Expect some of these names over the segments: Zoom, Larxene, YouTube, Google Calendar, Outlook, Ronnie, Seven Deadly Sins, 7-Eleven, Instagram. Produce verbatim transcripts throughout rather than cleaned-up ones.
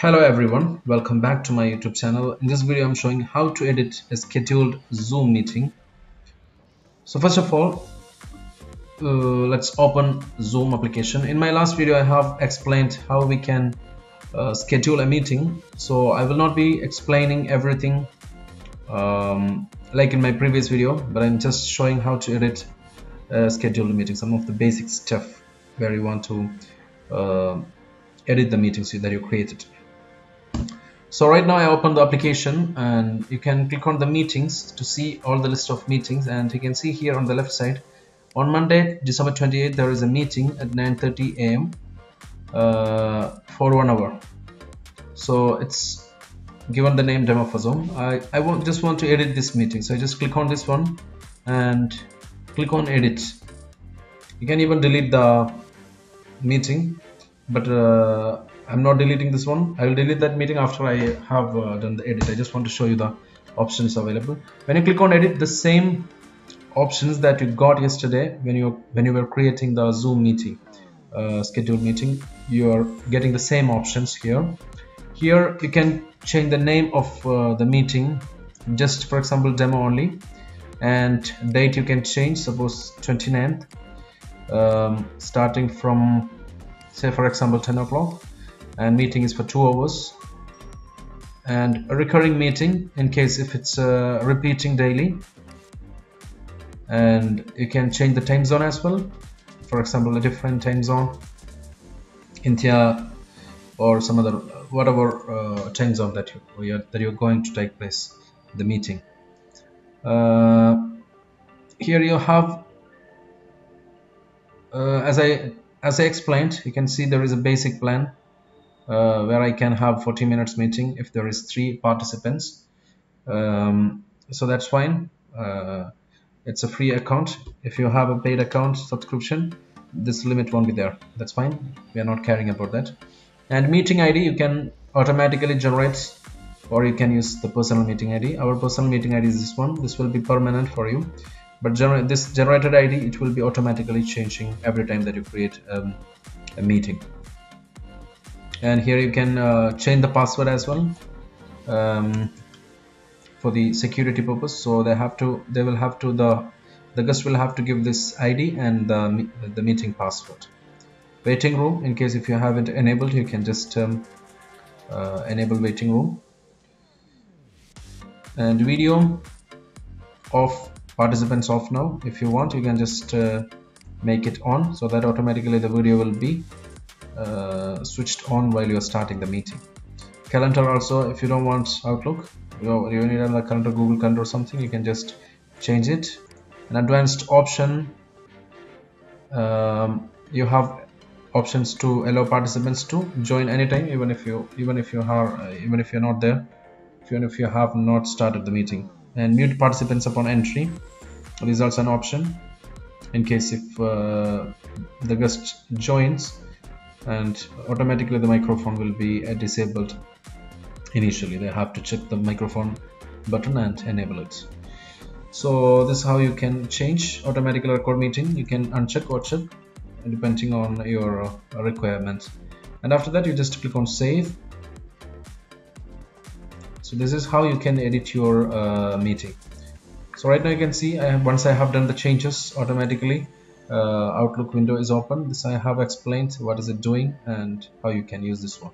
Hello everyone, welcome back to my YouTube channel. In this video I'm showing how to edit a scheduled Zoom meeting. So first of all, uh, let's open Zoom application. In my last video I have explained how we can uh, schedule a meeting, so I will not be explaining everything um, like in my previous video, but I'm just showing how to edit a scheduled meeting, some of the basic stuff where you want to uh, edit the meetings that you created. So right now I open the application and you can click on the meetings to see all the list of meetings, and you can see here on the left side on Monday December twenty-eighth there is a meeting at nine thirty A M uh, for one hour. So it's given the name demo for Zoom. I, I won't, just want to edit this meeting, so I just click on this one and click on edit. You can even delete the meeting, but uh, I'm not deleting this one. I will delete that meeting after I have uh, done the edit. I just want to show you the options available. When you click on edit, the same options that you got yesterday when you when you were creating the Zoom meeting, uh, scheduled meeting, you are getting the same options here. Here you can change the name of uh, the meeting, just for example demo only, and date you can change, suppose twenty-ninth, um, starting from say for example ten o'clock, and meeting is for two hours, and a recurring meeting in case if it's uh, repeating daily, and you can change the time zone as well, for example a different time zone, India or some other whatever uh, time zone that you that you're going to take place the meeting. Uh, here you have uh, as I as I explained, you can see there is a basic plan Uh, where I can have forty minutes meeting if there is three participants, um, so that's fine. Uh, it's a free account. If you have a paid account subscription, this limit won't be there. That's fine, we are not caring about that. And meeting I D you can automatically generate, or you can use the personal meeting I D. Our personal meeting I D is this one. This will be permanent for you, but gener this generated I D, it will be automatically changing every time that you create um, a meeting. And here you can uh, change the password as well um, for the security purpose. So they have to, they will have to, the the guest will have to give this I D and the the meeting password. Waiting room, in case if you haven't enabled, you can just um, uh, enable waiting room. And video off, participants off now. If you want, you can just uh, make it on, so that automatically the video will be Uh, switched on while you're starting the meeting. Calendar also, if you don't want Outlook, you, know, you need another calendar, Google Calendar or something, you can just change it. An advanced option, um, you have options to allow participants to join anytime, even if you even if you are uh, even if you're not there, even if you have not started the meeting. And mute participants upon entry, it is also an option in case if uh, the guest joins, and automatically the microphone will be uh, disabled. Initially they have to check the microphone button and enable it. So this is how you can change. Automatically record meeting, you can uncheck or check depending on your uh, requirements. And after that you just click on save. So this is how you can edit your uh, meeting. So right now you can see I have, once I have done the changes, automatically Uh, Outlook window is open. This I have explained what is it doing and how you can use this one,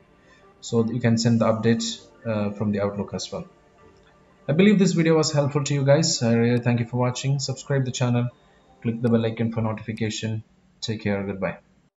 so you can send the update uh, from the Outlook as well. I believe this video was helpful to you guys. I really thank you for watching. Subscribe the channel, click the bell icon for notification. Take care, goodbye.